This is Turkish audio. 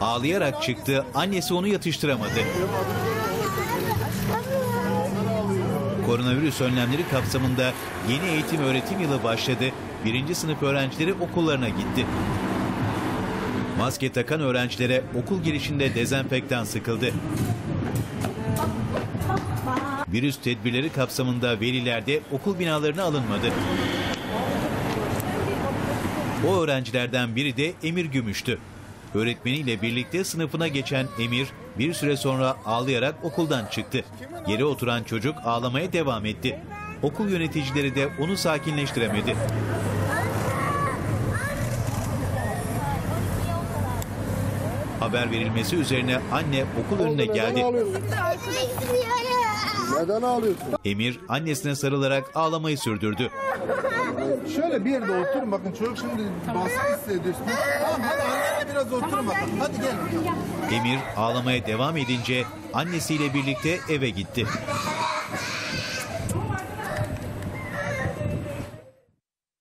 Ağlayarak çıktı, annesi onu yatıştıramadı. Koronavirüs önlemleri kapsamında yeni eğitim öğretim yılı başladı. 1. sınıf öğrencileri okullarına gitti. Maske takan öğrencilere okul girişinde dezenfektan sıkıldı. Virüs tedbirleri kapsamında veliler de okul binalarına alınmadı. O öğrencilerden biri de Emir Gümüş'tü. Öğretmeniyle birlikte sınıfına geçen Emir bir süre sonra ağlayarak okuldan çıktı. Yere oturan çocuk ağlamaya devam etti. Okul yöneticileri de onu sakinleştiremedi. Haber verilmesi üzerine anne okul önüne geldi. Neden ağlıyorsun? Emir annesine sarılarak ağlamayı sürdürdü. Şöyle bir yerde oturun, bakın çocuk şimdi baskı hissediyor. Tamam, hadi biraz oturun bakın. Hadi gel. Emir ağlamaya devam edince annesiyle birlikte eve gitti.